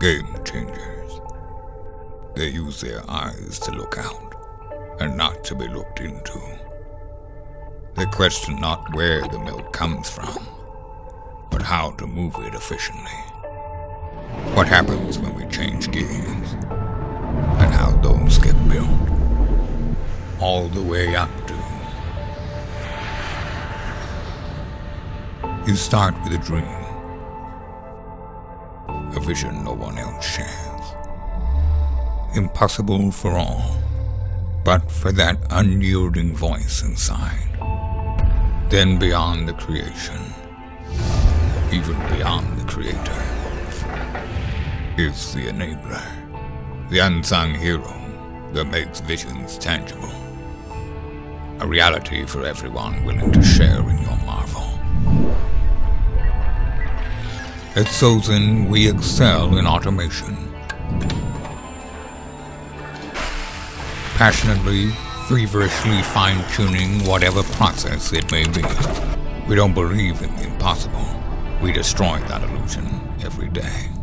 game changers. They use their eyes to look out, and not to be looked into. They question not where the milk comes from, but how to move it efficiently. What happens when we change gears, and how those get built, all the way up to... You start with a dream, a vision no one else shares. Impossible for all, but for that unyielding voice inside. Then beyond the creation, even beyond the creator, is the enabler, the unsung hero that makes visions tangible. A reality for everyone willing to share in your marvel. At Sozen, we excel in automation. Passionately, feverishly fine-tuning whatever process it may be. We don't believe in the impossible. We destroy that illusion every day.